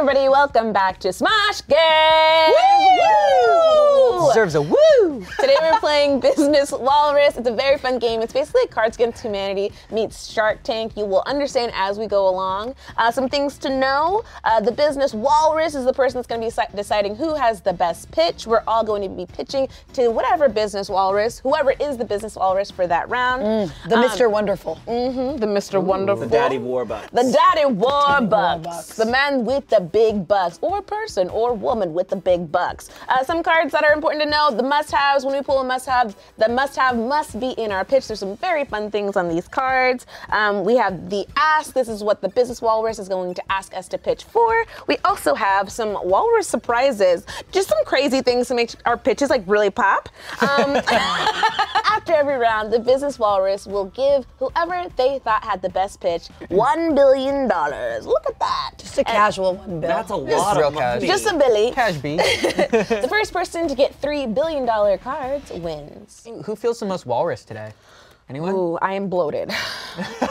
everybody, welcome back to Smosh Games! Woo! Deserves a woo! Today we're playing Business Walrus. It's a very fun game. It's basically Cards Against Humanity meets Shark Tank. You will understand as we go along. Some things to know. The Business Walrus is the person that's going to be deciding who has the best pitch. We're all going to be pitching to whatever Business Walrus, whoever is the Business Walrus for that round. The Mr. Wonderful. The Mr. Wonderful. The Daddy Warbucks. The Daddy Warbucks. The man with the big bucks, or person or woman with the big bucks. Some cards that are important to know, the must-haves. When we pull a must-have, the must-have must be in our pitch. There's some very fun things on these cards. We have the ask. This is what the Business Walrus is going to ask us to pitch for. We also have some walrus surprises, just some crazy things to make our pitches like really pop. After every round, the Business Walrus will give whoever they thought had the best pitch $1 billion. Look at that. Just a casual $1 billion. That's a lot of money. Just a billy. Cash B. The first person to get $3 billion cards wins. Who feels the most walrus today? Anyone? Ooh, I am bloated. But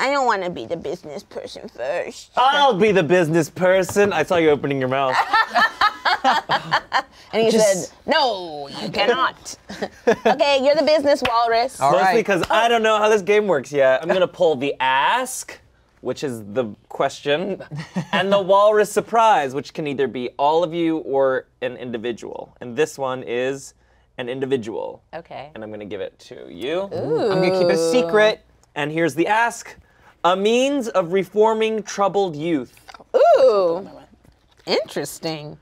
I don't want to be the business person first. I'll be the business person. I saw you opening your mouth. And he said, no, you cannot. Okay, you're the Business Walrus. All right. Mostly because I don't know how this game works yet. I'm going to pull the ask, which is the question, and the walrus surprise, which can either be all of you or an individual. And this one is an individual. Okay. And I'm going to give it to you. Ooh. I'm going to keep it a secret. And here's the ask. A means of reforming troubled youth. Ooh. Interesting.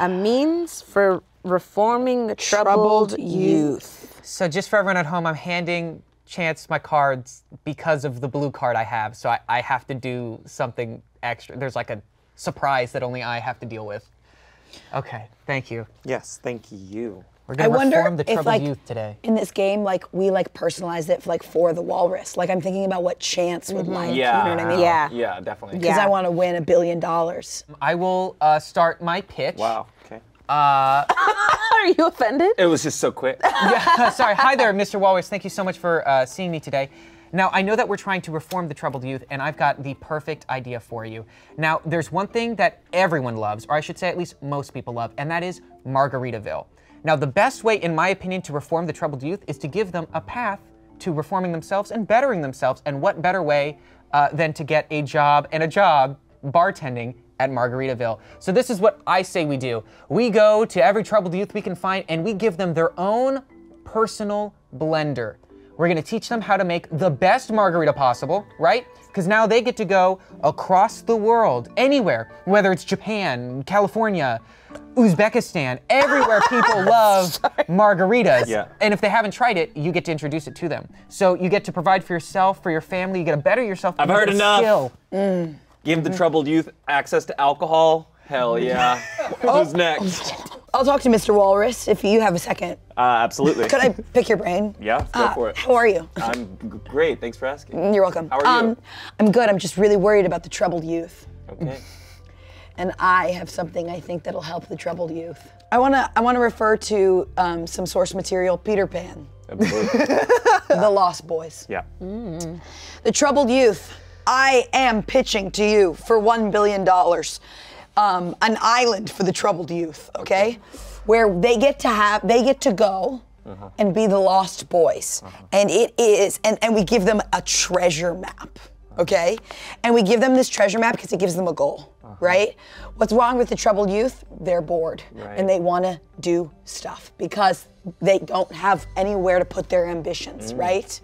A means for reforming the troubled youth. So just for everyone at home, I'm handing Chance my cards because of the blue card I have. So I have to do something extra. There's like a surprise that only I have to deal with. Okay, thank you. Yes, thank you. We're gonna reform the troubled youth today. In this game, like we like personalize it for the walrus. Like I'm thinking about what Chance would like. Yeah, you know what I mean? Yeah, yeah, definitely. Because I want to win $1 billion. I will start my pitch. Wow. Okay. Are you offended? It was just so quick. Yeah. Sorry. Hi there, Mr. Walrus. Thank you so much for seeing me today. Now, I know that we're trying to reform the troubled youth, and I've got the perfect idea for you. Now, there's one thing that everyone loves, or I should say at least most people love, and that is Margaritaville. Now, the best way, in my opinion, to reform the troubled youth is to give them a path to reforming themselves and bettering themselves, and what better way than to get a job bartending at Margaritaville. So this is what I say we do. We go to every troubled youth we can find, and we give them their own personal blender. We're gonna teach them how to make the best margarita possible, right? Because now they get to go across the world, anywhere, whether it's Japan, California, Uzbekistan, everywhere people love margaritas. Yeah. And if they haven't tried it, you get to introduce it to them. So you get to provide for yourself, for your family, you get to better yourself. I've heard enough. Give the troubled youth access to alcohol. Hell yeah. Who's next? I'll talk to Mr. Walrus if you have a second. Absolutely. Could I pick your brain? Yeah, go for it. How are you? I'm great, thanks for asking. You're welcome. How are you? I'm good, I'm just really worried about the troubled youth. Okay. And I have something I think that'll help the troubled youth. I wanna refer to some source material, Peter Pan. The Lost Boys. Yeah. The troubled youth, I am pitching to you for $1 billion. An island for the troubled youth, okay? Where they get to go and be the Lost Boys. And it is, and we give them a treasure map, okay? And we give them this treasure map because it gives them a goal, right? What's wrong with the troubled youth? They're bored and they wanna do stuff because they don't have anywhere to put their ambitions, right?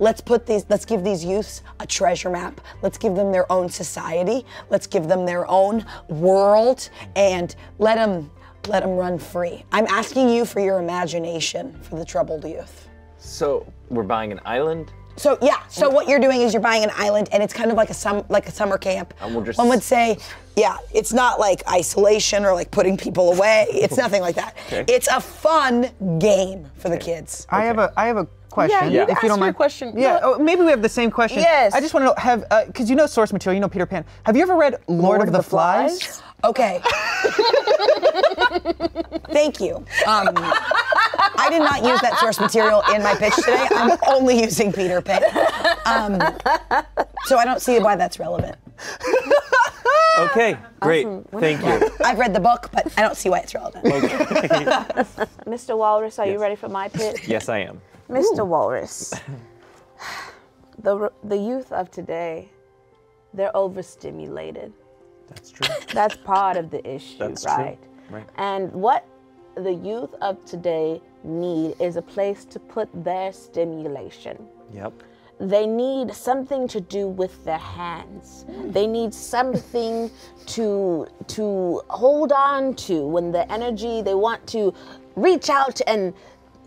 Let's give these youths a treasure map. Let's give them their own society. Let's give them their own world and let them run free. I'm asking you for your imagination for the troubled youth. So we're buying an island? So yeah, so what you're doing is you're buying an island and it's kind of like a summer camp. One would say, yeah, it's not like isolation or like putting people away. It's nothing like that. Okay. It's a fun game for the kids. Okay. I have a question. Yeah, if you don't mind. Question. Yeah, oh, maybe we have the same question. Yes. I just want to know, because you know source material, you know Peter Pan. Have you ever read Lord of the Flies? Okay. Thank you. I did not use that source material in my pitch today. I'm only using Peter Pan. So I don't see why that's relevant. Okay, great. Awesome. Thank you. I've read the book, but I don't see why it's relevant. Okay. Mr. Walrus, are you ready for my pitch? Yes, I am. Mr. Walrus, the youth of today, they're overstimulated. That's true. That's part of the issue, right? And what the youth of today need is a place to put their stimulation. Yep. They need something to do with their hands. They need something to hold on to when the energy, they want to reach out and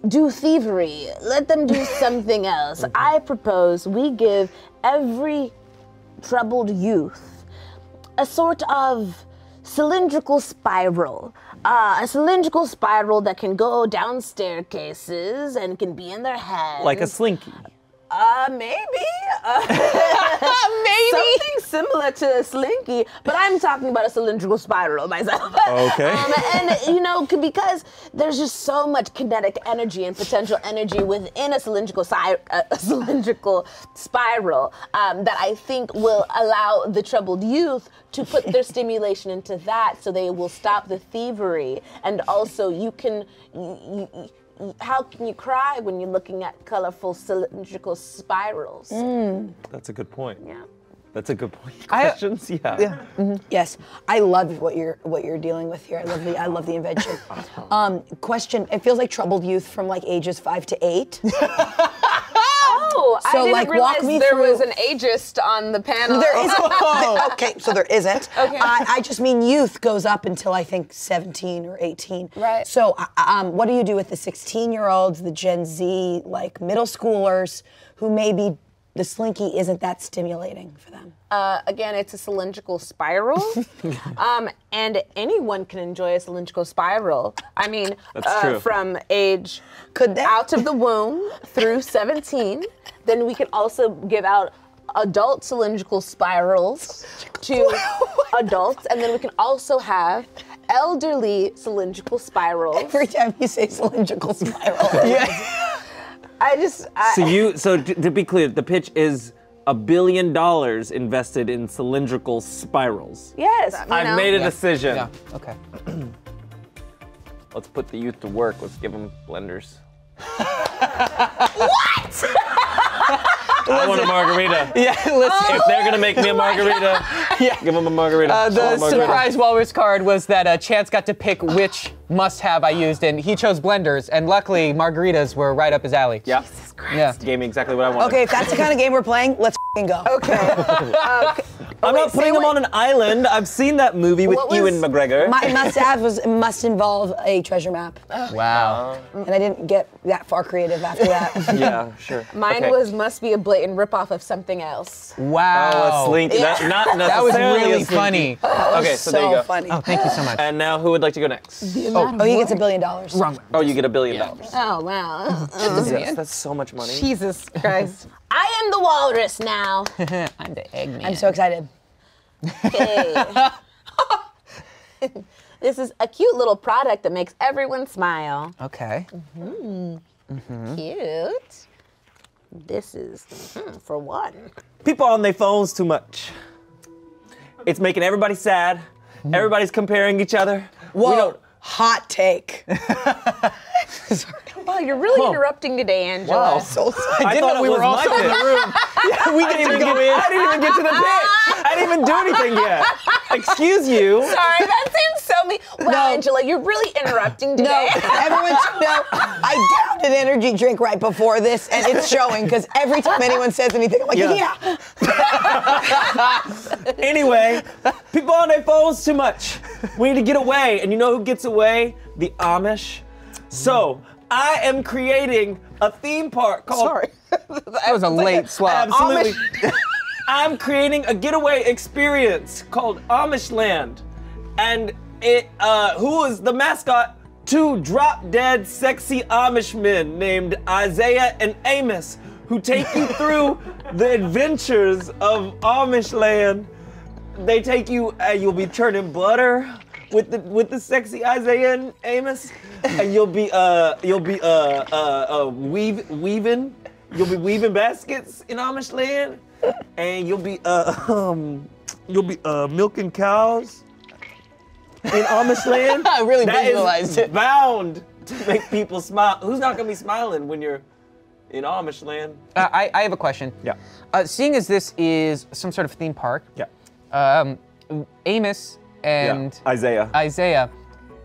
do thievery. Let them do something else. Mm-hmm. I propose we give every troubled youth a sort of cylindrical spiral. A cylindrical spiral that can go down staircases and can be in their hands. Like a slinky. Maybe. Maybe. Something similar to a slinky, but I'm talking about a cylindrical spiral myself. Okay. And, you know, because there's just so much kinetic energy and potential energy within a cylindrical spiral that I think will allow the troubled youth to put their stimulation into that, so they will stop the thievery. And also, you can... how can you cry when you're looking at colorful cylindrical spirals? Mm. That's a good point. Yeah. That's a good point. Questions? Yeah. Mm-hmm. Yes. I love what you're dealing with here. I love the invention. Question. It feels like troubled youth from like ages 5 to 8. Oh, so I didn't realize there was an ageist on the panel. There is. Okay, so there isn't. Okay. I just mean youth goes up until I think 17 or 18. Right. So what do you do with the 16-year-olds, the Gen Z, like middle schoolers, who maybe the slinky isn't that stimulating for them? Again, it's a cylindrical spiral, and anyone can enjoy a cylindrical spiral. I mean, from age out of the womb through 17, then we can also give out adult cylindrical spirals to adults, and then we can also have elderly cylindrical spirals. Every time you say cylindrical spiral. Yeah. So to be clear, the pitch is $1 billion invested in cylindrical spirals. Yes. I've made a decision. Yeah. Okay. Let's put the youth to work. Let's give them blenders. What? I want a margarita. Yeah, if they're gonna make me a margarita, give them a margarita. The surprise Walrus card was that Chance got to pick which must-have I used, and he chose blenders, and luckily margaritas were right up his alley. Yeah. Jesus Christ. Yeah. Gave me exactly what I wanted. Okay, if that's the kind of game we're playing, let's f***ing go. Okay. I'm not putting them on an island. I've seen that movie with Ewan McGregor. My must-have must involve a treasure map. Wow. And I didn't get that far creative after that. Yeah, sure. Mine must be a blatant ripoff of something else. Wow. Oh, a slinky. Yeah. Not necessarily. That was really funny. Okay, so there you go. Funny. Oh, thank you so much. And now who would like to go next? He gets $1 billion. Wrong. Oh, you get $1 billion. Oh, wow. Jesus, that's so much money. Jesus Christ. I am the walrus now. I'm the Eggman. I'm so excited. Okay. This is a cute little product that makes everyone smile. Okay. Mm-hmm. Mm-hmm. Cute. This is for one. People on their phones too much. It's making everybody sad. Everybody's comparing each other. Whoa. Hot take. Wow, you're really interrupting today, Angela. Wow, so sorry. I didn't know we were all in the room. Yeah, we didn't even go in. I didn't even get to the pitch. I didn't even do anything yet. Excuse you. Sorry, that seems so mean. Wow, no. Angela, you're really interrupting today. No, I downed an energy drink right before this, and it's showing, because every time anyone says anything, I'm like, Anyway, people on their phones too much. We need to get away, and you know who gets away? The Amish. So, I am creating a theme park called... Sorry, that was a late swap. Absolutely. I'm creating a getaway experience called Amish Land. And it, who is the mascot? Two drop-dead sexy Amish men named Isaiah and Amos, who take you through the adventures of Amish Land. They take you, you'll be churning butter with the sexy Isaiah and Amos, and you'll be weaving baskets in Amish land, and you'll be milking cows in Amish land. I really visualized it. Bound to make people smile. Who's not gonna be smiling when you're in Amish land? I have a question. Yeah. Seeing as this is some sort of theme park. Yeah. Amos and Isaiah,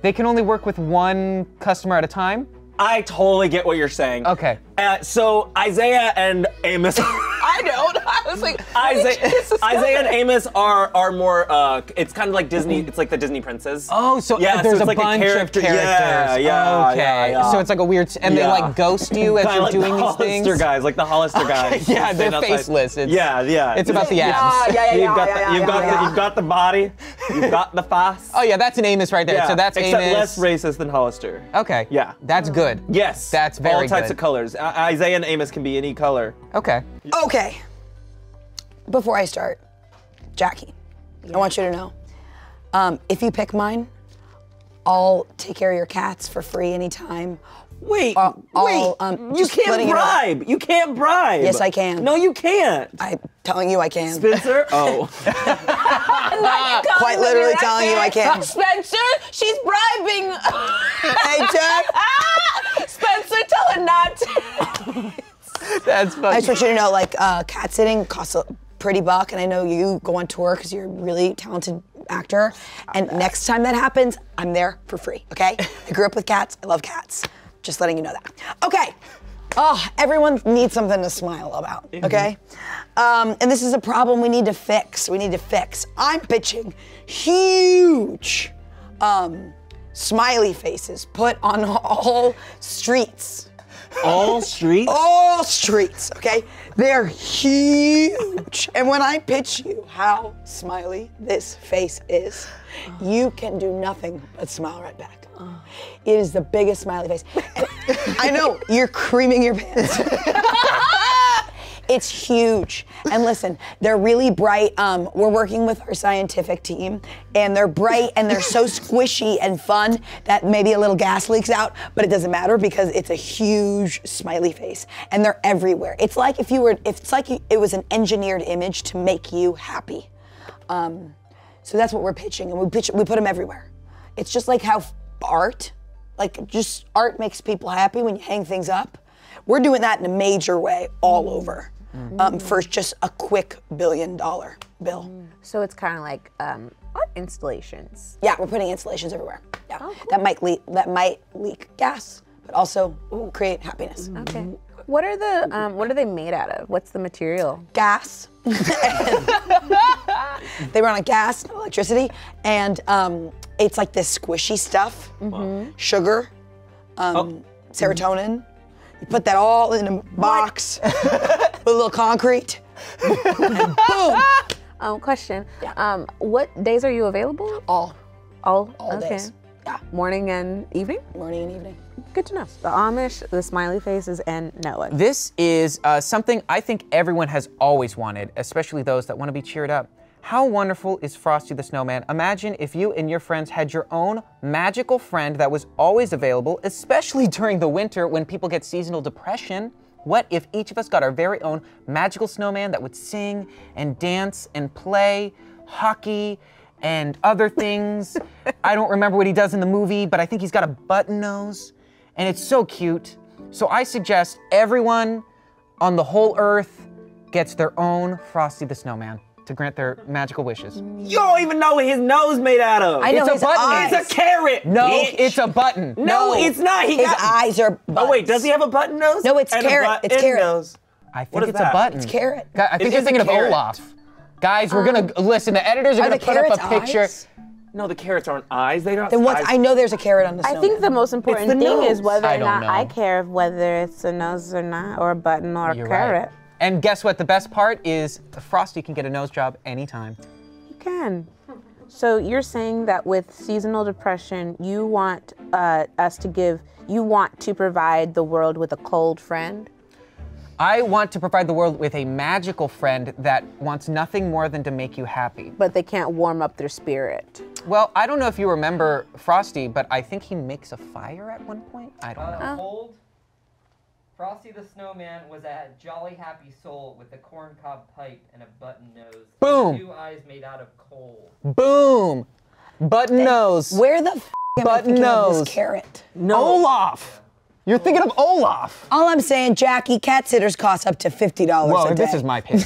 they can only work with one customer at a time. I totally get what you're saying. Okay. So Isaiah and Amos. I don't. I was like, Isaiah and Amos are more. It's kind of like Disney. It's like the Disney princes. Oh, so yeah, there's so a bunch of characters. Yeah, yeah. Okay. Yeah, yeah. So it's like a weird. And they like ghost you as you're like doing these things. Like the Hollister guys. Yeah, they're faceless. Yeah. It's about the abs. You've got the body. You've got the face. Oh yeah, that's an Amos right there. Yeah. So that's Amos. Except less racist than Hollister. Okay. Yeah. That's good. Yes. That's very good. All types of colors. Isaiah and Amos can be any color. Okay. Okay. Before I start, Jackie, I want you to know, if you pick mine, I'll take care of your cats for free anytime. Wait, wait, you can't bribe. You can't bribe. Yes, I can. No, you can't. I'm telling you I can. Spencer? Oh. Quite literally telling you I can. Spencer, she's bribing. Hey, Jack. Spencer, tell her not to. That's funny. I just want you to know, like, cat sitting costs a pretty buck, and I know you go on tour because you're a really talented actor, and next time that happens, I'm there for free, okay? I grew up with cats, I love cats. Just letting you know that. Okay, oh, everyone needs something to smile about, okay? And this is a problem we need to fix, I'm pitching huge smiley faces put on all streets. All streets? All streets, okay? They're huge. And when I pitch you how smiley this face is, you can do nothing but smile right back. It is the biggest smiley face. I know, you're creaming your pants. It's huge. And listen, they're really bright. We're working with our scientific team, and they're bright and they're so squishy and fun that maybe a little gas leaks out, but it doesn't matter because it's a huge smiley face. And they're everywhere. It's like if you were, it was an engineered image to make you happy. So that's what we're pitching, and we put them everywhere. It's just like how art, like just art makes people happy when you hang things up. We're doing that in a major way all over. For just a quick $1 billion bill. So it's kind of like art installations. Yeah, we're putting installations everywhere. Yeah, oh, cool. that might leak gas, but also create happiness. Okay. What are the what are they made out of? What's the material? Gas. They run on gas, electricity, and it's like this squishy stuff. Sugar, serotonin. You put that all in a box with a little concrete, and boom. Question, what days are you available? All days. Yeah. Morning and evening? Morning and evening. Good to know. The Amish, the smiley faces, and Netflix. This is something I think everyone has always wanted, especially those that want to be cheered up. How wonderful is Frosty the Snowman? Imagine if you and your friends had your own magical friend that was always available, especially during the winter when people get seasonal depression. What if each of us got our very own magical snowman that would sing and dance and play hockey and other things? I don't remember what he does in the movie, but I think he's got a button nose, and it's so cute. So I suggest everyone on the whole earth gets their own Frosty the Snowman to grant their magical wishes. You don't even know what his nose made out of. I know, it's a button. Eyes. It's a carrot. No, bitch. It's a button. No, it's not. His eyes are buttons. Oh wait, does he have a button nose? No, it's carrot. It's carrot. Nose. I think it's a button. It's carrot. I think you're thinking of Olaf. Guys, we're gonna listen. The editors are gonna put up a picture. Eyes? No, the carrots aren't eyes. They don't. I know there's a carrot on the snowman. I think the most important thing is whether or not I care whether it's a nose or not, or a button or a carrot. And guess what? The best part is Frosty can get a nose job anytime. You can. So you're saying that with seasonal depression, you want to provide the world with a cold friend? I want to provide the world with a magical friend that wants nothing more than to make you happy. But they can't warm up their spirit. Well, I don't know if you remember Frosty, but I think he makes a fire at one point. I don't know. Old Frosty the Snowman was a jolly happy soul with a corncob pipe and a button nose. Boom! And 2 eyes made out of coal. Boom! Button nose. Where the f am I thinking of this carrot? No. Olaf! Yeah. You're thinking of Olaf. All I'm saying, Jackie, cat sitters cost up to $50 a day. Well, this is my pitch.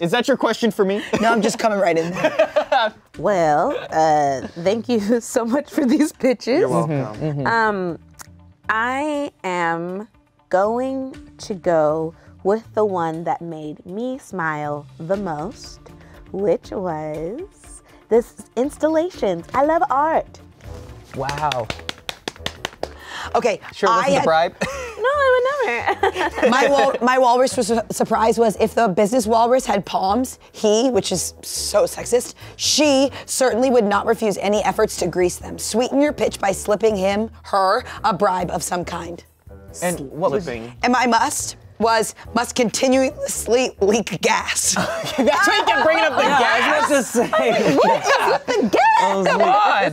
Is that your question for me? No, I'm just coming right in there. Well, thank you so much for these pitches. You're welcome. Mm-hmm. I am going to go with the one that made me smile the most, which was this installations. I love art. Wow. Okay, sure wasn't a bribe? No, I would never. my walrus surprise was if the business walrus had palms, he, which is so sexist, she certainly would not refuse any efforts to grease them. Sweeten your pitch by slipping him, her, a bribe of some kind. And what was it? And my must was must continuously leak gas. That's why you kept bringing up the gas. I was about to say. What is with the gas?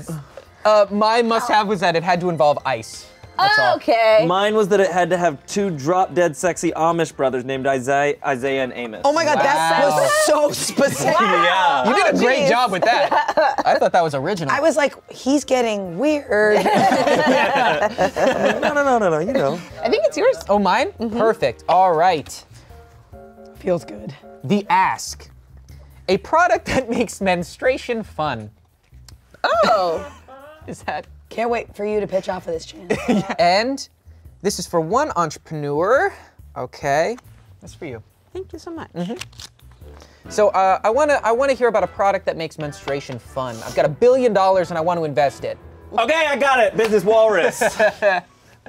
Come on. My must have was that it had to involve ice. That's all. Mine was that it had to have 2 drop-dead sexy Amish brothers named Isaiah and Amos. Oh my God, that was so specific. Wow. You did a great job with that. I thought that was original. I was like, he's getting weird. No, you know. I think it's yours. Oh, mine? Mm-hmm. Perfect, all right. Feels good. The Ask. A product that makes menstruation fun. Oh. Is that? Can't wait for you to pitch off of this channel. And this is for one entrepreneur. Okay, that's for you. Thank you so much. Mm-hmm. So I wanna hear about a product that makes menstruation fun. I've got $1 billion and I want to invest it. Okay, I got it. Business Walrus.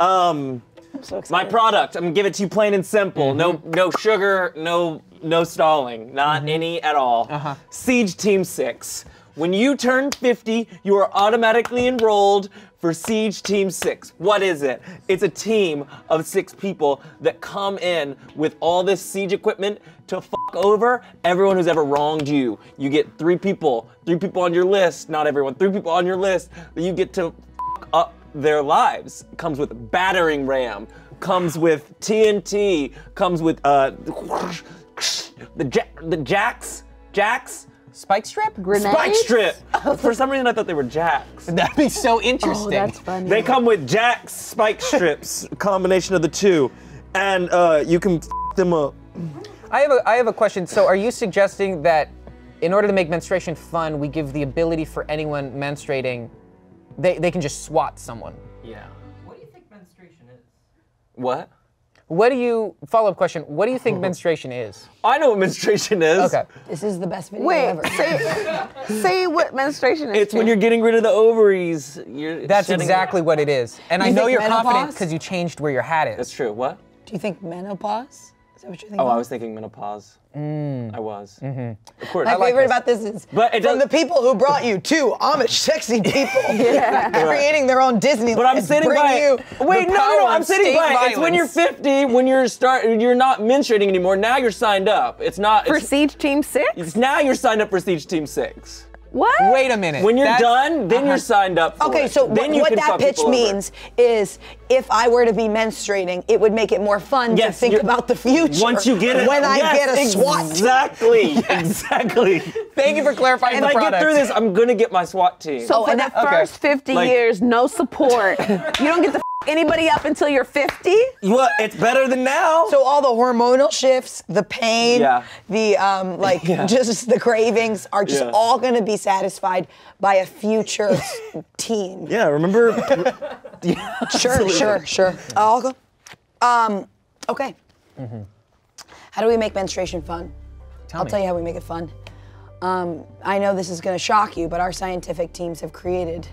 I'm so excited. My product. I'm gonna give it to you plain and simple. Mm-hmm. No sugar. No stalling. Not mm-hmm. any at all. Uh-huh. Siege Team 6. When you turn 50, you are automatically enrolled for Siege Team 6. What is it? It's a team of 6 people that come in with all this siege equipment to fuck over everyone who's ever wronged you. You get 3 people on your list, not everyone, 3 people on your list that you get to fuck up their lives. Comes with a battering ram, comes with TNT, comes with the jacks? Spike strip? Grenades? Spike strip! For some reason I thought they were jacks. That'd be so interesting. Oh, that's funny. They come with jacks, spike strips, combination of the 2. And you can f them up. I have a question. So are you suggesting that in order to make menstruation fun, we give the ability for anyone menstruating, they can just swat someone? Yeah. What do you think menstruation is? What? Follow-up question, what do you think menstruation is? I know what menstruation is. Okay. This is the best video ever. Say what menstruation is. It's when you're getting rid of the ovaries. That's exactly what it is. And I know you're confident because you changed where your hat is. That's true, what? Do you think menopause? Is that what you're thinking? Oh, I was thinking menopause. Mm. I was. Mm-hmm. Of course. My favorite about this is from the people who brought you 2 Amish sexy people creating their own Disney. But I'm sitting by it. Wait, no, I'm sitting by it. It's when you're 50, when you're not menstruating anymore. Now you're signed up. It's not for Siege Team 6. It's now you're signed up for Siege Team 6. What? Wait a minute. When you're done, then you're signed up for it. So what that pitch means is if I were to be menstruating, it would make it more fun to think about the future. Once you get it. When I get a SWAT. Exactly. Thank you for clarifying the product. If I get through this, I'm going to get my SWAT team. So in the first 50 years, no support. You don't get to anybody up until you're 50? Well, it's better than now. So all the hormonal shifts, the pain, the just the cravings are just all gonna be satisfied by a future team. Yeah, remember? Sure. I'll go. Okay. Mm-hmm. How do we make menstruation fun? I'll tell you how we make it fun. I know this is gonna shock you, but our scientific teams have created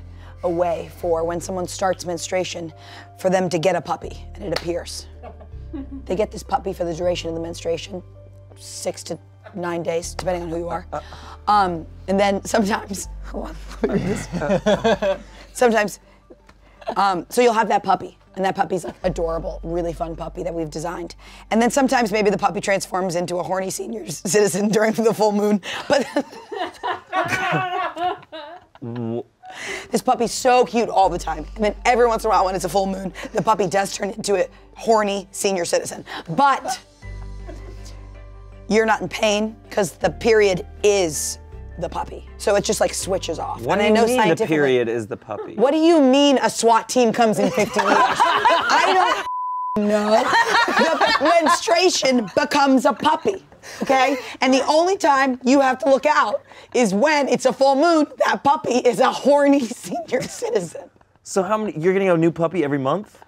a way for when someone starts menstruation for them to get a puppy, and it appears. They get this puppy for the duration of the menstruation, 6 to 9 days, depending on who you are. And then sometimes, hold on, sometimes, so you'll have that puppy, and that puppy's like adorable, really fun puppy that we've designed. And then sometimes maybe the puppy transforms into a horny senior citizen during the full moon, but puppy's so cute all the time. And then every once in a while when it's a full moon, the puppy does turn into a horny senior citizen. But you're not in pain because the period is the puppy. So it just like switches off. What do you mean the period is the puppy? What do you mean a SWAT team comes in 50 years? I don't know. The menstruation becomes a puppy. Okay? And the only time you have to look out is when it's a full moon, that puppy is a horny senior citizen. So how many, you're getting a new puppy every month?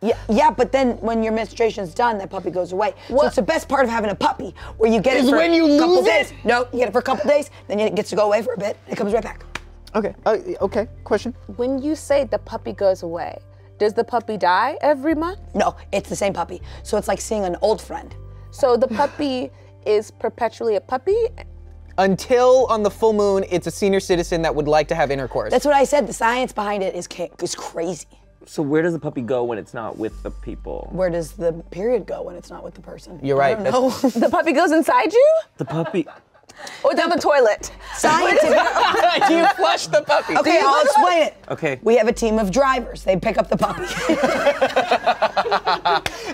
Yeah, but then when your menstruation's done, that puppy goes away. What? So it's the best part of having a puppy, where you get it for a couple days. No, you get it for a couple days, then it gets to go away for a bit, and it comes right back. Okay, okay, question. When you say the puppy goes away, does the puppy die every month? No, it's the same puppy. So it's like seeing an old friend. So the puppy is perpetually a puppy? Until on the full moon, it's a senior citizen that would like to have intercourse. That's what I said, the science behind it is crazy. So where does the puppy go when it's not with the people? Where does the period go when it's not with the person? You're right. No, the puppy goes inside you? The puppy. Or down the toilet. Scientific. Do you flush the puppy? Okay, I'll explain it. Okay. We have a team of drivers. They pick up the puppy.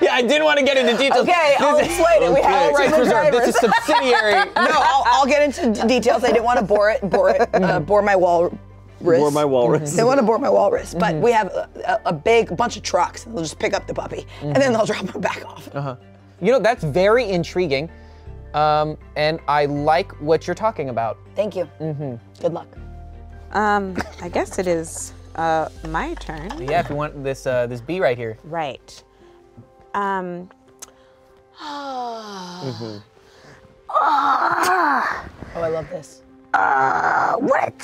Yeah, I didn't want to get into details. Okay, I'll explain it. We have all rights reserved. This is subsidiary. No, I'll get into details. I didn't want to bore my walrus. They want to bore my walrus, but we have a big bunch of trucks, and they'll just pick up the puppy, and then they'll drop him back off. You know, that's very intriguing, and I like what you're talking about. Thank you. Good luck. I guess it is my turn. Yeah, if you want this this bee right here. Right. Oh, I love this.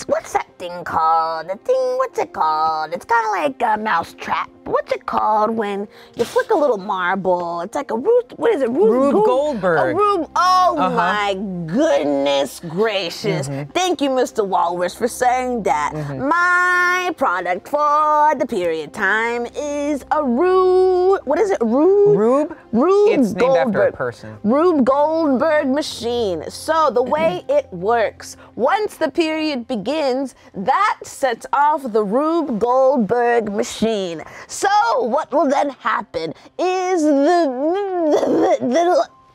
What's that thing called? What's it called? It's kind of like a mouse trap. What's it called when you flick a little marble? It's like a Rube Goldberg. A Rube, oh my goodness gracious. Thank you, Mr. Walrus, for saying that. My product for the period time is a Rube, what is it, Rube Goldberg. It's named after a person. Rube Goldberg machine. So the way it works, once the period begins, that sets off the Rube Goldberg machine. So what will then happen is the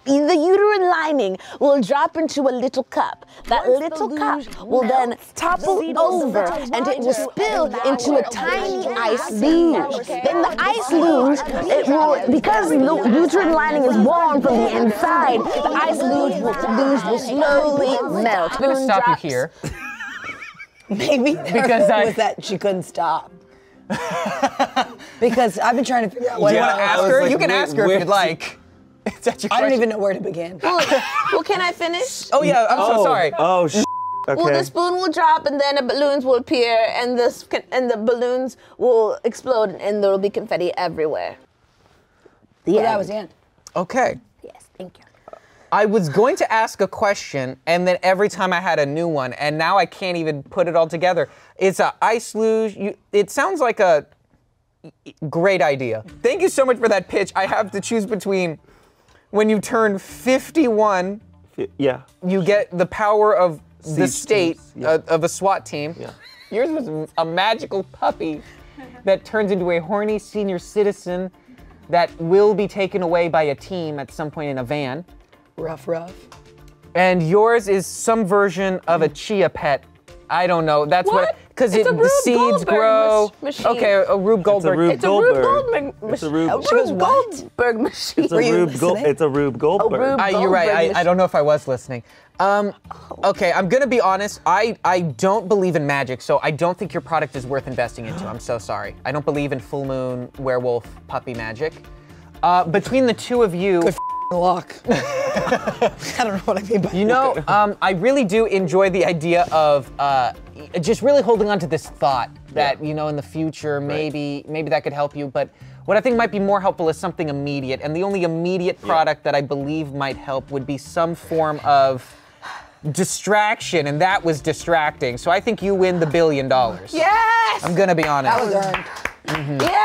uterine lining will drop into a little cup. That little cup will then topple over and it will spill into a tiny ice luge. Then the ice luge, it will, because the uterine lining is warm from the inside, the ice luge will slowly melt. I'm going to stop you here. Maybe because was that she couldn't stop. Because I've been trying to figure out what. Do you want to ask her? Like, you can ask her if you'd like. I don't even know where to begin. Well, can I finish? Oh yeah, I'm so sorry. Oh shit. Okay. Well, the spoon will drop, and then the balloons will appear, and the balloons will explode, and there will be confetti everywhere. Yeah, that was the end. Okay. Yes, thank you. I was going to ask a question, and then every time I had a new one, and now I can't even put it all together. It's an ice luge. It sounds like a great idea. Thank you so much for that pitch. I have to choose between. When you turn 51, yeah, you get the power of the state of a SWAT team. Yeah. Yours was a magical puppy that turns into a horny senior citizen that will be taken away by a team at some point in a van. Rough. And yours is some version of a chia pet. I don't know. That's what because the seeds grow. Okay, a Rube Goldberg. It's a Rube Goldberg machine. It's a Rube Goldberg machine. It's a Rube Goldberg. It's a Rube Goldberg. You're right. I don't know if I was listening. Okay, I'm gonna be honest. I don't believe in magic, so I don't think your product is worth investing into. I'm so sorry. I don't believe in full moon, werewolf, puppy magic. Between the two of you. Good luck. I don't know what I mean by that. You know, I really do enjoy the idea of just really holding on to this thought that, you know, in the future, maybe that could help you. But what I think might be more helpful is something immediate. And the only immediate product that I believe might help would be some form of distraction. And that was distracting. So I think you win the $1 billion. Yes! I'm going to be honest. That was earned. Yeah!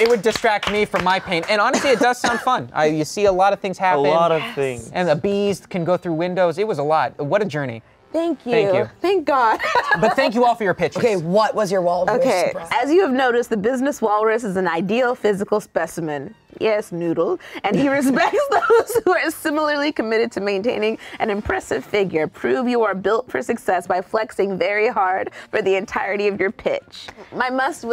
It would distract me from my pain. And honestly, it does sound fun. You see a lot of things happen. A lot of things. And the bees can go through windows. It was a lot. What a journey. Thank you. Thank you. Thank God. But thank you all for your pitches. Okay, what was your walrus surprise? As you have noticed, the business walrus is an ideal physical specimen. Yes, noodle. And he respects those who are similarly committed to maintaining an impressive figure. Prove you are built for success by flexing very hard for the entirety of your pitch. My must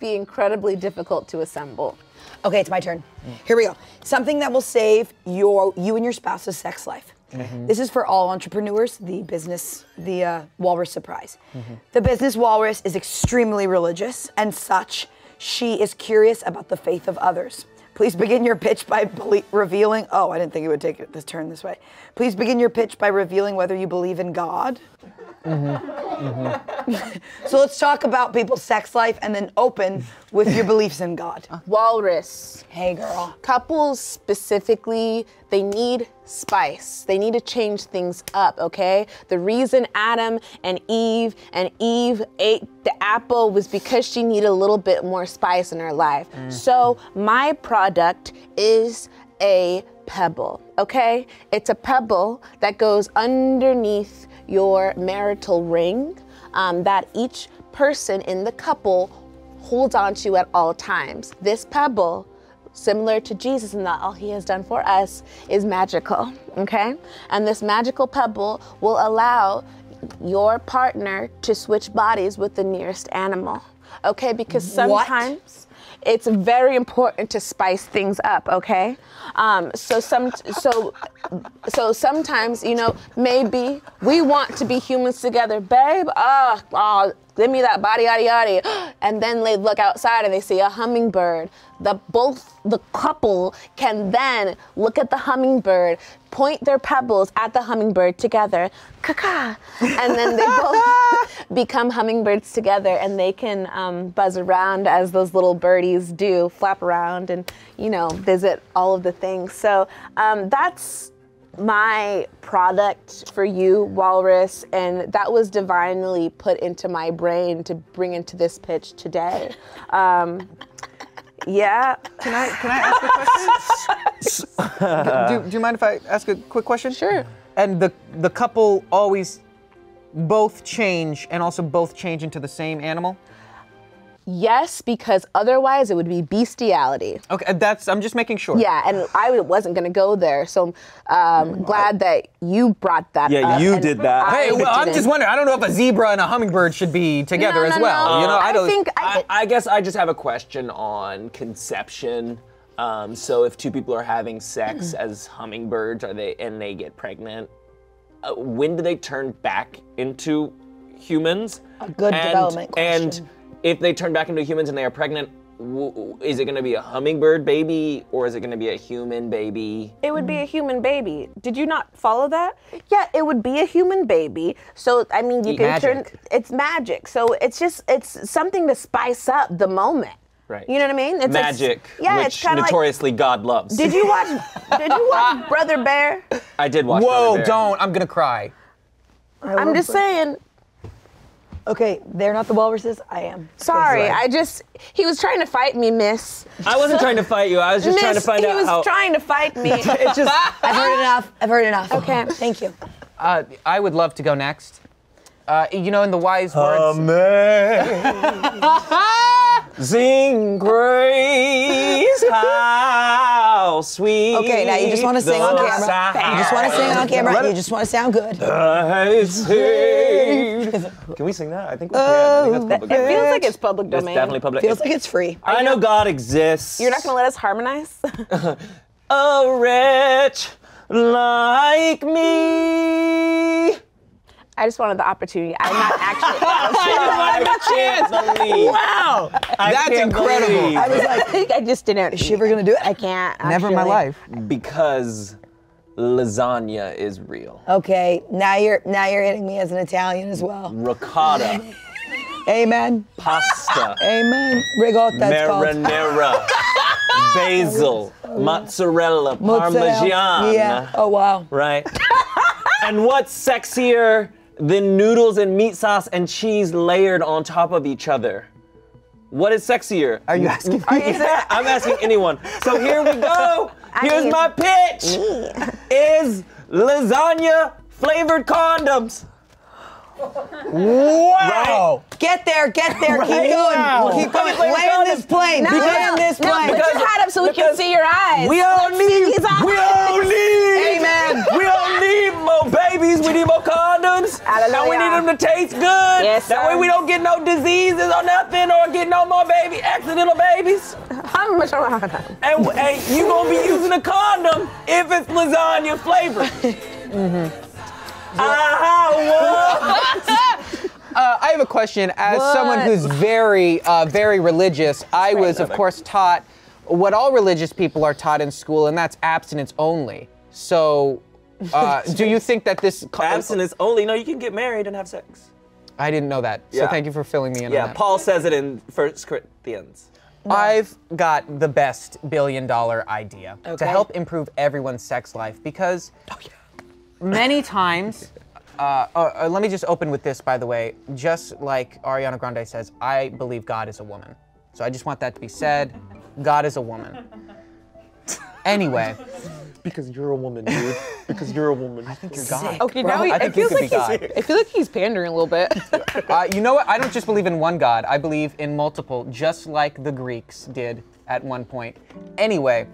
be incredibly difficult to assemble. Okay, it's my turn. Here we go. Something that will save you and your spouse's sex life. Mm-hmm. This is for all entrepreneurs, the Walrus surprise. Mm-hmm. The business walrus is extremely religious, and such, she is curious about the faith of others. Please begin your pitch by revealing, oh, I didn't think it would take this turn this way. Please begin your pitch by revealing whether you believe in God. Mm-hmm. Mm-hmm. So let's talk about people's sex life and then open with your beliefs in God. Walrus. Hey, girl. Couples specifically, they need spice. They need to change things up, okay? The reason Adam and Eve ate the apple was because she needed a little bit more spice in her life. Mm-hmm. So my product is a pebble, okay? It's a pebble that goes underneath your marital ring that each person in the couple holds on to at all times. This pebble, similar to Jesus in that all he has done for us, is magical, okay? And this magical pebble will allow your partner to switch bodies with the nearest animal, okay? Because sometimes it's very important to spice things up, okay? So sometimes, you know, maybe we want to be humans together, babe. Give me that body, yaddy. And then they look outside and they see a hummingbird. Both the couple can then look at the hummingbird, point their pebbles at the hummingbird together, caca, and then they both become hummingbirds together, and they can buzz around as those little birdies do, flap around and, you know, visit all of the things. So that's my product for you, Walrus, and that was divinely put into my brain to bring into this pitch today. Yeah. Can I ask a question? Do you mind if I ask a quick question? Sure. And the couple always both change, and also both change into the same animal? Yes, because otherwise it would be bestiality. Okay, I'm just making sure. Yeah, and I wasn't gonna go there, so I'm glad that you brought that up. Yeah, you did that. Hey, well, I'm just wondering, I don't know if a zebra and a hummingbird should be together as well. No. You know, I guess I just have a question on conception. So if two people are having sex as hummingbirds, and they get pregnant, when do they turn back into humans? A good development question. And if they turn back into humans and they are pregnant, is it gonna be a hummingbird baby or is it gonna be a human baby? It would be a human baby. Did you not follow that? Yeah, it would be a human baby. So, I mean, you can turn, it's magic. So it's something to spice up the moment. Right. You know what I mean? It's magic, which notoriously God loves. Did you watch Brother Bear? I did watch Brother Bear. Don't, I'm gonna cry. I'm just saying. Okay, they're not the walruses, I am. Sorry, right. He was trying to fight me, miss. I wasn't trying to fight you, I was just trying to find out how. He was trying to fight me. It's just, I've heard enough. Okay, thank you. I would love to go next. You know, in the wise words. Amazing grace, how sweet. Okay, now you just want to sing on camera. You just want to sing on camera, you just want to sound good. Can we sing that? I think we can. I think that's public domain. It feels like it's public domain. It's definitely public. It feels like it's free. I know God exists. You're not going to let us harmonize? A wretch like me. I just wanted the opportunity. I'm not actually. I didn't want a chance. Wow, that's incredible. I was like, I just didn't. Is she ever gonna do it? I can't. Never in my life. Because lasagna is real. Okay, now you're hitting me as an Italian as well. Ricotta. Amen. Pasta. Amen. Ricotta. Marinara. Basil. Mozzarella. Parmigiana. Yeah. Oh wow. Right. And what's sexier than noodles and meat sauce and cheese layered on top of each other? What is sexier? Are you asking me? I'm asking anyone. So here we go. Here's my pitch. Is lasagna flavored condoms. Wow! Right? Get there, right. Keep going. Wow. Keep going. Land this plane. No, land this plane. Put your hat up so we can see your eyes. We all need. Amen. We all need more babies. We need more condoms. Hallelujah. And we need them to taste good. Yes, sir. That way we don't get no diseases or nothing, or get no more accidental babies. And you gonna be using a condom if it's lasagna flavored. Mm-hmm. I have a question. As someone who's very, very religious, I was, of course, taught what all religious people are taught in school, and that's abstinence only. So, do you think that this... Abstinence only? No, you can get married and have sex. I didn't know that, so thank you for filling me in on that. Paul says it in 1 Corinthians. I've got the best billion-dollar idea to help improve everyone's sex life, because... Many times, let me just open with this, by the way. Just like Ariana Grande says, I believe God is a woman. So I just want that to be said. God is a woman. Anyway. Because you're a woman, dude. Because you're a woman. I think you're God. Okay, now I feel like he's pandering a little bit. You know what? I don't just believe in one God. I believe in multiple, just like the Greeks did at one point. Anyway.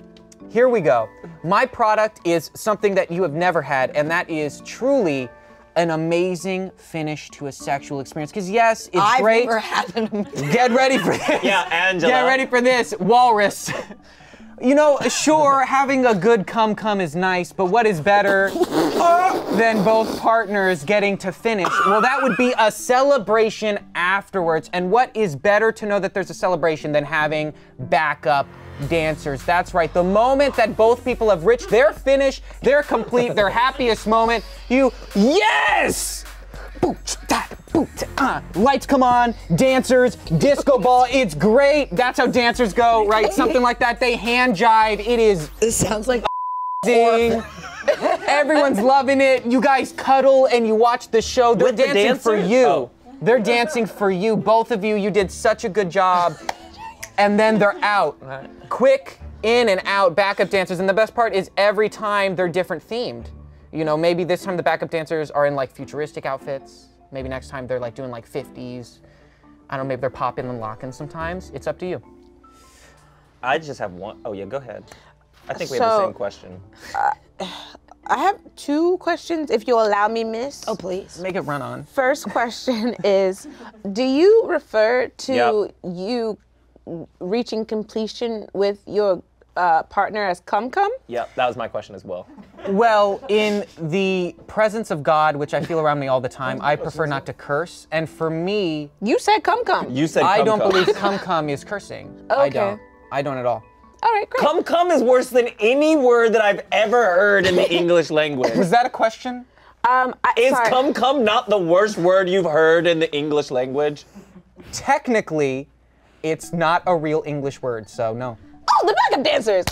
Here we go. My product is something that you have never had, and that is truly an amazing finish to a sexual experience. Because yes, it's great. I've never had an amazing... Get ready for this. Yeah, Angela. Get ready for this, Walrus. You know, sure, having a good cum is nice, but what is better than both partners getting to finish? Well, that would be a celebration afterwards. And what is better to know that there's a celebration than having backup dancers? That's right. The moment that both people have reached their finish, their complete, their happiest moment, yes! Lights come on, dancers, disco ball, it's great. That's how dancers go, right? Something like that. They hand jive. It is. This sounds like ding. Everyone's loving it. You guys cuddle and you watch the show. They're dancing for you. Oh. They're dancing for you. Both of you, you did such a good job. And then they're out. Right. Quick, in and out, backup dancers. And the best part is every time they're different themed. You know, maybe this time the backup dancers are in like futuristic outfits. Maybe next time they're like doing like 50s. I don't know, maybe they're popping and locking sometimes. It's up to you. I just have one. Oh yeah, go ahead. I think we have the same question. I have two questions, if you'll allow me, miss. Oh, please. Make it run on. First question is, do you refer to you reaching completion with your partner as cum? Yeah, that was my question as well. Well, in the presence of God, which I feel around me all the time, I prefer not to curse. And for me... You said cum. You said cum. I don't believe cum is cursing. Okay. I don't at all. All right, great. Cum is worse than any word that I've ever heard in the English language. Was that a question? Is cum not the worst word you've heard in the English language? Technically, it's not a real English word, so no. Oh, the backup dancers!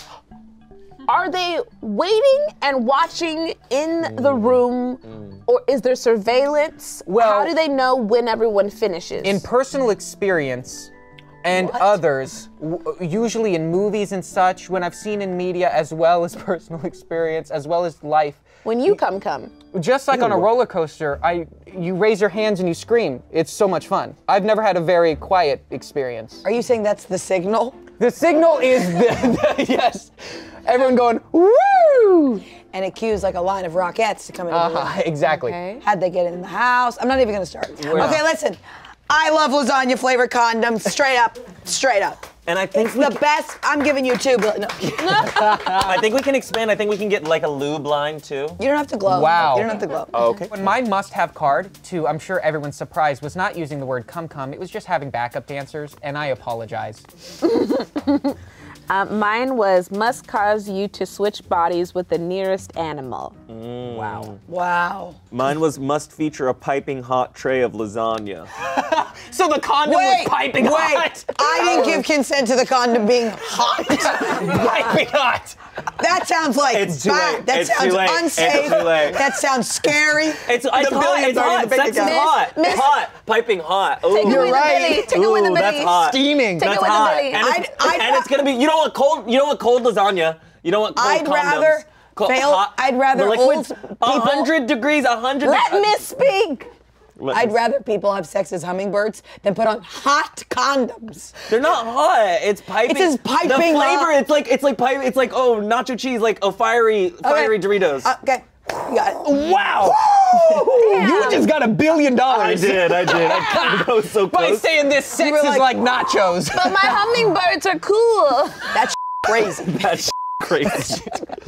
Are they waiting and watching in the room, or is there surveillance? Well, how do they know when everyone finishes? In personal experience, and others, usually in movies and such, when I've seen in media, as well as personal experience, as well as life. When you cum. Just like on a roller coaster, you raise your hands and you scream. It's so much fun. I've never had a very quiet experience. Are you saying that's the signal? The signal is the yes. Everyone going, woo! And it cues like a line of Rockettes to come in. Exactly. Okay. How'd they get in the house? I'm not even gonna start. Okay, listen. I love lasagna flavored condoms, straight up, straight up. And I think it's the best. I'm giving you two. No. I think we can expand. I think we can get like a lube line too. You don't have to glow. Wow. You don't have to glow. Oh, okay. When my must-have card, to I'm sure everyone's surprise, was not using the word cum. It was just having backup dancers, and I apologize. Mine was must cause you to switch bodies with the nearest animal. Mm. Wow. Wow. Mine was must feature a piping hot tray of lasagna. So the condom was piping hot. I didn't give consent to the condom being hot. Piping hot. That sounds like bad. That sounds unsafe. That sounds scary. It's hot. That's hot. Hot. Piping hot. Ooh. You're right. Take away the belly. That's hot. Steaming. Take away the belly. And it's gonna be. You don't want cold. You don't want cold lasagna. You don't want cold condoms. I'd rather old people. 100 degrees. 100. Let me speak. I'd rather people have sex as hummingbirds than put on hot condoms. They're not hot. It's piping. It's just piping the flavor. Hot. It's like piping. It's like oh, nacho cheese, like oh, fiery Doritos. Okay. Wow! Yeah. You just got $1 billion. I did. I couldn't go so close. By saying this, sex is like nachos. But my hummingbirds are cool. That's crazy. That's crazy.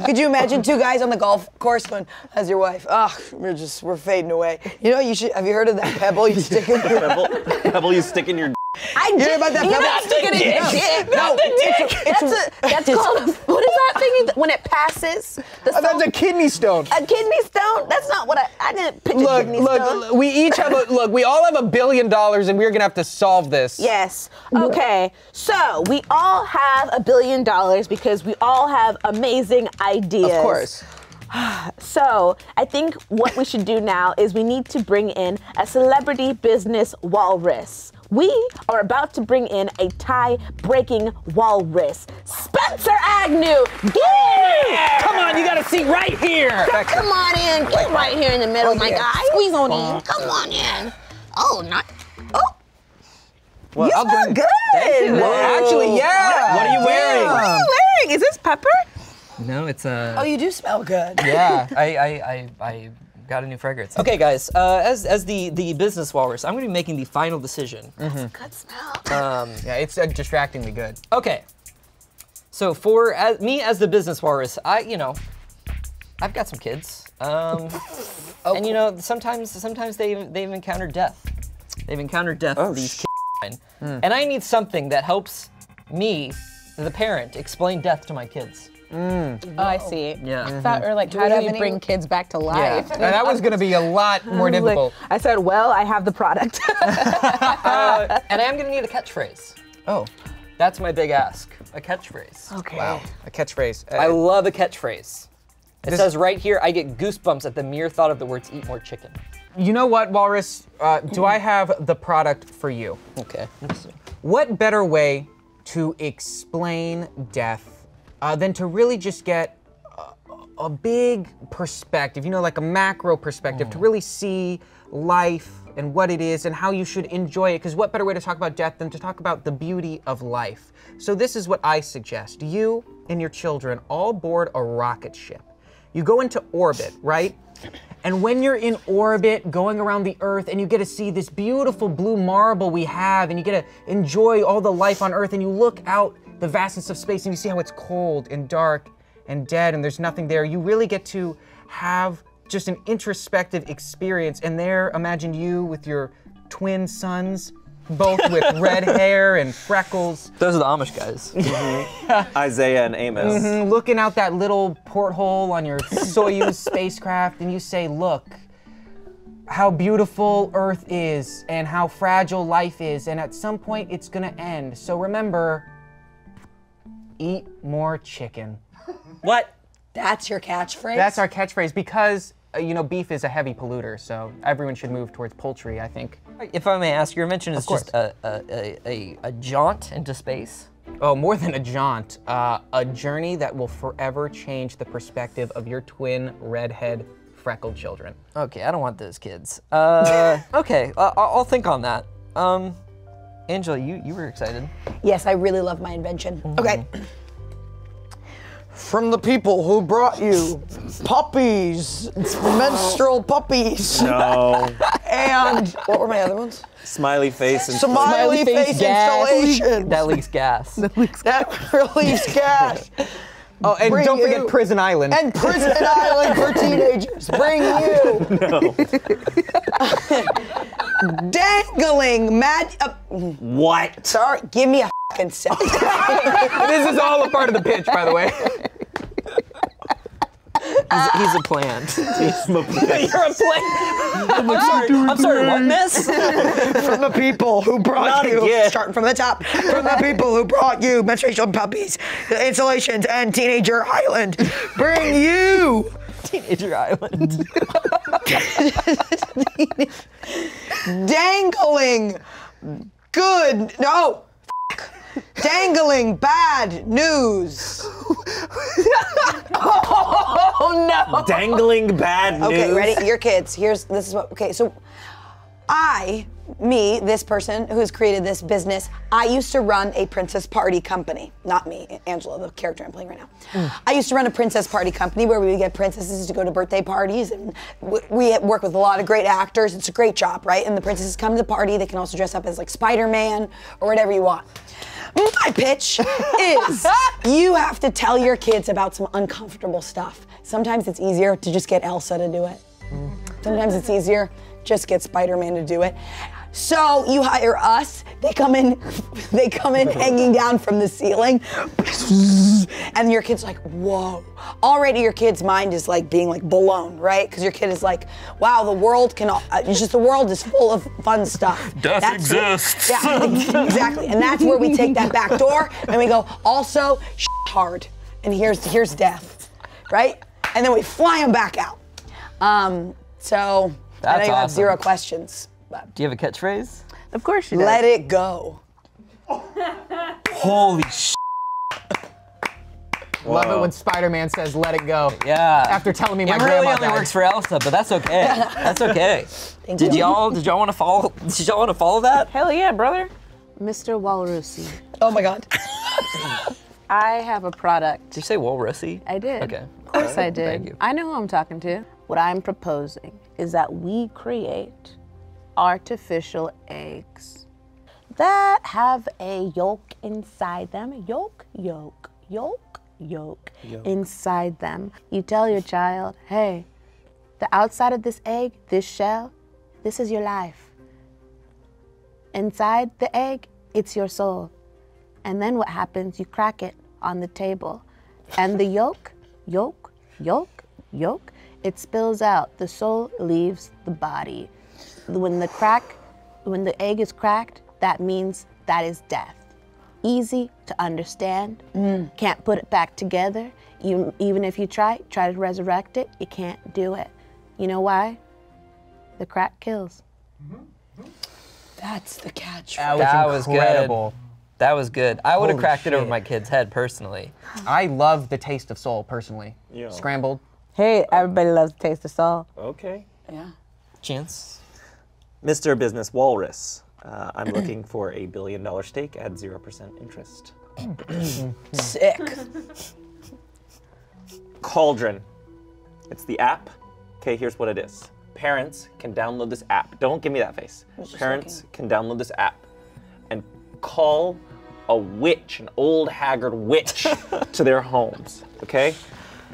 Could you imagine two guys on the golf course going, "How's your wife?" Oh, we're fading away. You know, you should. Have you heard of that pebble you stick in your pebble you stick in your? I did. Hear about that pebble? Not stick the dick. Not the dick. That's called. What is that thing when it passes? Oh, that's a kidney stone. A kidney stone? That's not what I didn't picture. Look, kidney stone. Look, we each have a look. We all have $1 billion, and we're gonna have to solve this. Yes. Okay. So we all have $1 billion because we all have amazing ideas. Of course. So, I think what we should do now is we need to bring in a celebrity business walrus. We are about to bring in a tie-breaking walrus. Spencer Agnew, get in here! Come on, you got a seat right here! Come on in, get right here in the middle, my guy. Squeeze on in, come on in. Oh, not, oh. Well, you look good! Thank you. Well, actually, yeah! What are you wearing? What are you wearing? Is this pepper? No, it's a... Oh, you do smell good. Yeah, I got a new fragrance. Okay, guys, as the business walrus, I'm going to be making the final decision. That's a good smell. Yeah, it's distractingly good. Okay, so for me as the business walrus, I've got some kids, and you know, sometimes they've encountered death. They've encountered death. Oh, these kids, and I need something that helps me, the parent, explain death to my kids. Oh, I see. Yeah. I thought we were like, how do we bring kids back to life? Yeah. And that was going to be a lot more difficult. Like, I said, well, I have the product. And I am going to need a catchphrase. Oh. That's my big ask. A catchphrase. Okay. Wow. A catchphrase. I love a catchphrase. It says right here, I get goosebumps at the mere thought of the words, eat more chicken. You know what, Walrus? Do I have the product for you? Okay. What better way to explain death than to really just get a big perspective, you know, like a macro perspective, to really see life and what it is and how you should enjoy it, because what better way to talk about death than to talk about the beauty of life? So this is what I suggest. You and your children all board a rocket ship. You go into orbit, right? And when you're in orbit, going around the Earth, and you get to see this beautiful blue marble we have, and you get to enjoy all the life on Earth, and you look out the vastness of space, and you see how it's cold and dark and dead and there's nothing there. You really get to have just an introspective experience. And there, imagine you with your twin sons, both with red hair and freckles. Those are the Amish guys. Isaiah and Amos. Looking out that little porthole on your Soyuz spacecraft, and you say, look, how beautiful Earth is and how fragile life is, and at some point it's gonna end. So remember, eat more chicken. What? That's your catchphrase? That's our catchphrase because, you know, beef is a heavy polluter, so everyone should move towards poultry, I think. If I may ask, your mention is just a jaunt into space. Oh, more than a jaunt. A journey that will forever change the perspective of your twin redhead freckled children. Okay, I don't want those kids. Okay, I'll think on that. Angela, you were excited. Yes, I really love my invention. Okay. From the people who brought you puppies, menstrual puppies. No. And what were my other ones? Smiley face and smiley face installation. That leaks gas. That releases gas. Oh, and don't forget Prison Island. And Prison Island for teenagers. Bring you. No. Dangling mad. What? Sorry, give me a fucking second. This is all a part of the pitch, by the way. He's a plant. You're a plant. I'm sorry. What, miss? From the people who brought you. Starting from the top. From the people who brought you menstruation puppies, installations, and Teenager Island. Bring you. Teenager Island. Dangling. Good. No. Dangling bad news. Oh no! Dangling bad news. Okay, ready? Your kids. Here's this is what. Okay, so Me, this person who's created this business, I used to run a princess party company. Not me, Angela, the character I'm playing right now. I used to run a princess party company where we would get princesses to go to birthday parties, and we work with a lot of great actors. It's a great job, right? And the princesses come to the party. They can also dress up as like Spider-Man or whatever you want. My pitch is you have to tell your kids about some uncomfortable stuff. Sometimes it's easier to just get Elsa to do it. Sometimes it's easier just get Spider-Man to do it. So you hire us, they come in hanging down from the ceiling, and your kid's like, whoa. Already your kid's mind is like being like blown, right? Because your kid is like, wow, the world can, the world is full of fun stuff. That exists. Yeah, exactly. And that's where we take that back door and we go, also, hard. And here's death, right? And then we fly them back out. So that's I know you awesome. Have zero questions. Do you have a catchphrase? Of course you do. Let it go. Holy sh**. Love it when Spider-Man says, let it go. Yeah. After telling me my grandma really only works for Elsa, but that's okay. That's okay. Did y'all want to follow? Did y'all want to follow that? Hell yeah, brother. Mr. Walrusy. Oh my God. I have a product. Did you say Walrusy? I did. Okay. Of course I did. Thank you. I know who I'm talking to. What I'm proposing is that we create artificial eggs that have a yolk inside them. Yolk inside them. You tell your child, hey, the outside of this egg, this shell, this is your life. Inside the egg, it's your soul. And then what happens, you crack it on the table. And the yolk, it spills out. The soul leaves the body. When the egg is cracked, that means that is death. Easy to understand. Can't put it back together. Even if you try to resurrect it, you can't do it. You know why? The crack kills. That's the catchphrase. That was incredible. Good. That was good. I would have cracked it over my kid's head personally. I love the taste of soul personally. Yeah. Scrambled. Hey, everybody loves the taste of soul. Okay. Yeah. Chance. Mr. Business Walrus, I'm looking for a $1 billion stake at 0% interest. Sick. Cauldron. It's the app. Okay, here's what it is. Parents can download this app. Don't give me that face. Parents can download this app and call a witch, an old haggard witch, to their homes, okay?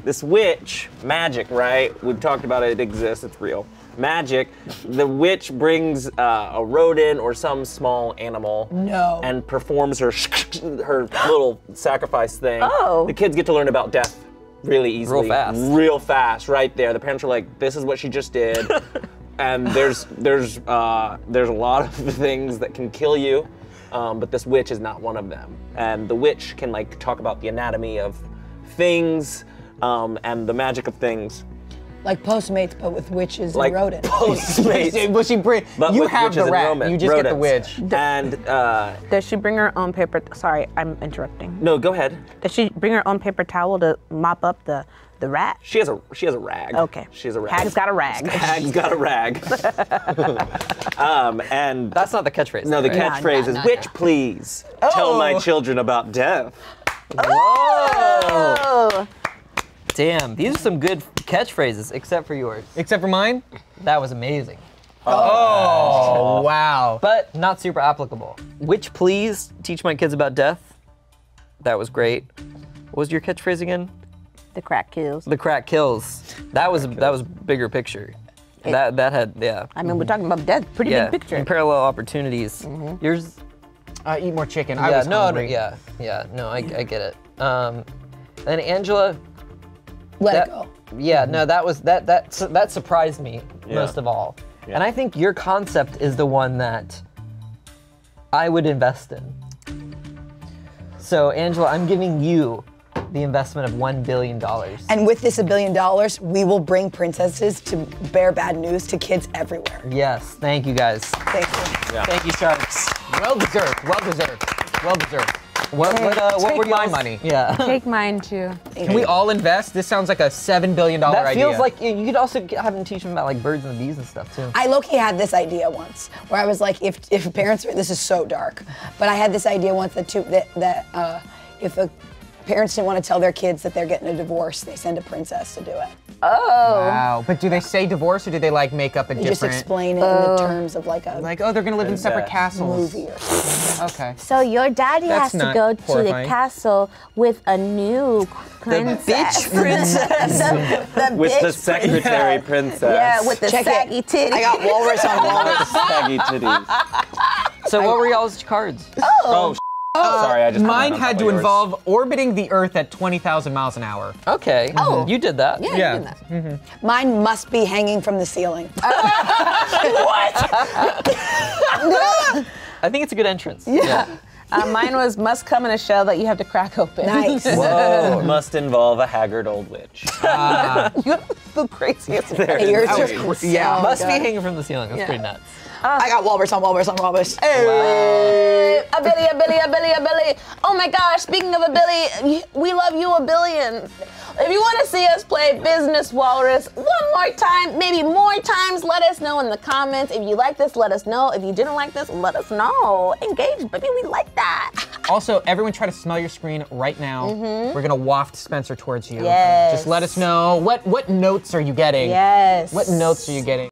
This witch, magic, right? We've talked about it, it exists, it's real. Magic, the witch brings a rodent or some small animal and performs her little sacrifice thing. Oh. The kids get to learn about death really easily. Real fast, right there. The parents are like, this is what she just did. And there's a lot of things that can kill you, but this witch is not one of them. And the witch can like talk about the anatomy of things and the magic of things. Like Postmates, but with witches and rodents. Postmates. Will she bring, you have the rat, you just get the witch. And, does she bring her own paper, sorry, I'm interrupting. No, go ahead. Does she bring her own paper towel to mop up the rat? She has a rag. Okay. She has a rag. Hag's got a rag. Hag's got a rag. And that's not the catchphrase. No, the catchphrase is, witch, please, tell my children about death. Oh. Whoa. Damn, these are some good catchphrases, except for yours. Except for mine? That was amazing. Oh wow. But not super applicable. Which please, teach my kids about death. That was great. What was your catchphrase again? The crack kills. The crack kills. That was bigger picture. That had, yeah. I mean, we're talking about death, pretty big picture. And parallel opportunities. Yours? Eat more chicken, I was hungry. I get it. And Angela, Let it go. Yeah, no, that surprised me most of all. Yeah. And I think your concept is the one that I would invest in. So Angela, I'm giving you the investment of $1 billion. And with this $1 billion, we will bring princesses to bear bad news to kids everywhere. Yes, thank you guys. Thank you. Yeah. Thank you, Sharks. Well deserved, well deserved, well deserved. What would my money? Yeah. Take mine too. Can we all invest? This sounds like a $7 billion idea. That feels like you could also have them teach them about like birds and bees and stuff too. I low-key had this idea once where I was like, if parents were, this is so dark, but I had this idea once that if the parents didn't want to tell their kids that they're getting a divorce, they send a princess to do it. Oh. Wow. But do they say divorce or do they like make up a different? Just explain it in the terms of like a. Like, oh, they're going to live in separate castles. Movie or something. Okay. So your daddy has to go to the castle with a new princess. The bitch princess. With the secretary princess. Yeah, with the saggy titties. I got walrus on walrus. Saggy titties. So what were y'all's cards? Oh. Oh, sorry, I just mine had to involve orbiting the Earth at 20,000 miles an hour. Okay. Mm-hmm. Oh, you did that. Yeah, you did that. Mm-hmm. Mine must be hanging from the ceiling. What? I think it's a good entrance. Yeah. Mine was must come in a shell that you have to crack open. Nice. Whoa. Must involve a haggard old witch. You have the craziest ears. Yeah. Oh, must be hanging from the ceiling. That's pretty nuts. I got walrus on walrus on walrus. Hey. Wow. A billy. Oh my gosh, speaking of a billy, we love you a billion. If you want to see us play Business Walrus one more time, maybe more times, let us know in the comments. If you like this, let us know. If you didn't like this, let us know. Engage, baby, we like that. Also, everyone try to smell your screen right now. Mm-hmm. We're going to waft Spencer towards you. Yes. Just let us know, what notes are you getting? Yes. What notes are you getting?